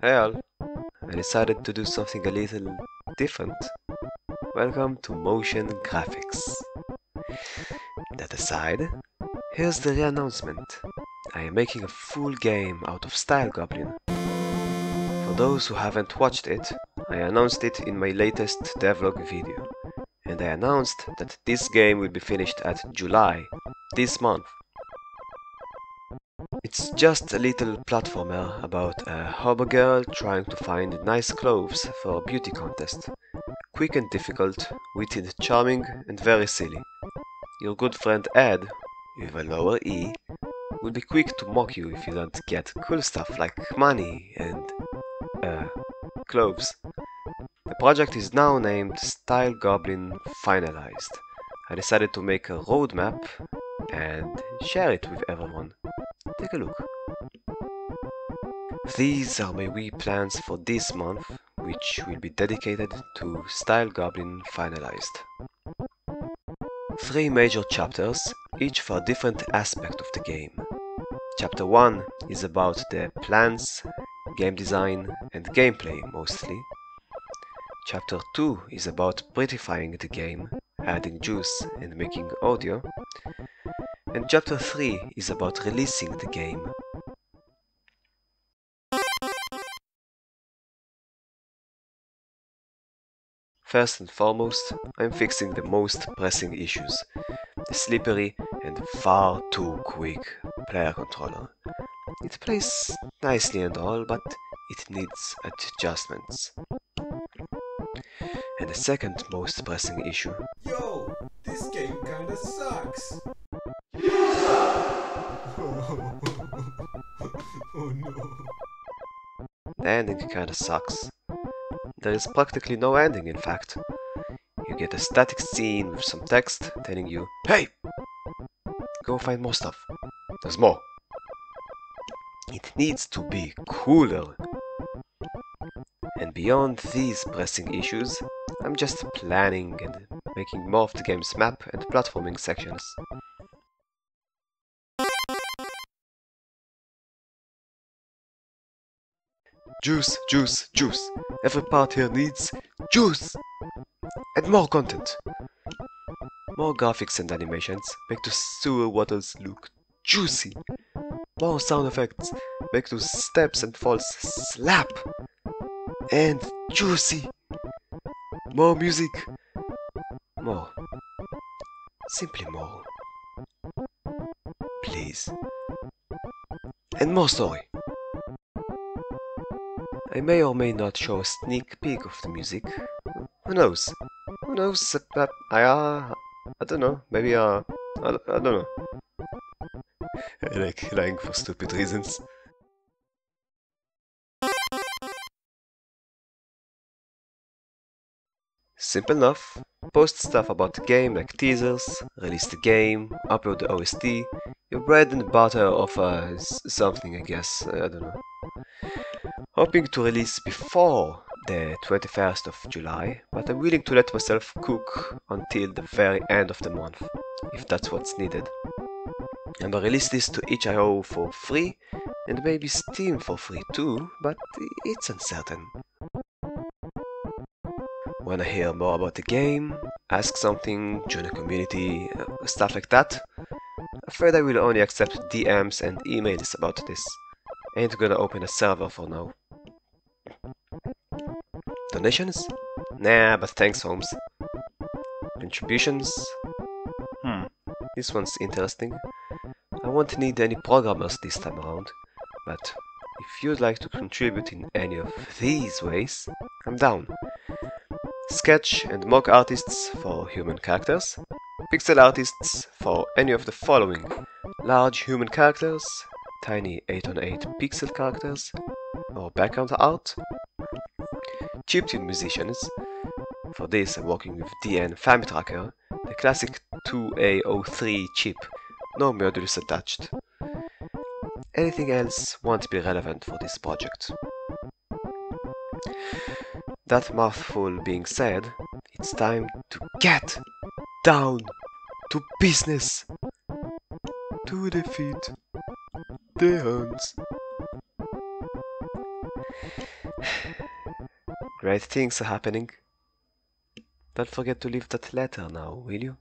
Hey all, I decided to do something a little different. Welcome to Motion Graphics. That aside, here's the announcement. I am making a full game out of Style Goblin. For those who haven't watched it, I announced it in my latest devlog video. And I announced that this game will be finished at July, this month. It's just a little platformer about a hobo girl trying to find nice clothes for a beauty contest. Quick and difficult, witty, charming and very silly. Your good friend Ed, with a lower E, will be quick to mock you if you don't get cool stuff like money and clothes. The project is now named Style Goblin Finalized. I decided to make a roadmap and share it with everyone. Take a look. These are my wee plans for this month, which will be dedicated to Style Goblin Finalized. 3 major chapters, each for a different aspect of the game. Chapter 1 is about the plans, game design and gameplay mostly. Chapter 2 is about prettifying the game, adding juice and making audio. And Chapter 3 is about releasing the game. First and foremost, I'm fixing the most pressing issues. The slippery and far too quick player controller. It plays nicely and all, but it needs adjustments. And the second most pressing issue. Yo, this game kinda sucks! Oh no. The ending kinda sucks. There is practically no ending, in fact. You get a static scene with some text telling you, hey! Go find more stuff. There's more. It needs to be cooler. And beyond these pressing issues, I'm just planning and making more of the game's map and platforming sections. Juice, juice, juice. Every part here needs juice! And more content! More graphics and animations make the sewer waters look juicy! More sound effects make those steps and falls slap! And juicy! More music! More. Simply more. Please. And more story! I may or may not show a sneak peek of the music. Who knows? Who knows? I don't know. Maybe I don't know. I like lying for stupid reasons. Simple enough. Post stuff about the game like teasers, release the game, upload the OST, your bread and butter of something, I guess. I don't know. Hoping to release before the 21st of July, but I'm willing to let myself cook until the very end of the month, if that's what's needed. I'm gonna release this to itch.io for free, and maybe Steam for free too, but it's uncertain. Wanna hear more about the game, ask something, join a community, stuff like that? Afraid I will only accept DMs and emails about this. Ain't gonna open a server for now. Donations? Nah, but thanks, Holmes. Contributions? This one's interesting. I won't need any programmers this time around, but if you'd like to contribute in any of these ways, I'm down. Sketch and mock artists for human characters. Pixel artists for any of the following. Large human characters, tiny 8x8 pixel characters, or background art. Chiptune musicians. For this I'm working with DN Famitracker, the classic 2A03 chip, no modules attached. Anything else won't be relevant for this project. That mouthful being said, it's time to get down to business. To defeat the Huns. Great things are happening. Don't forget to leave that letter now, will you?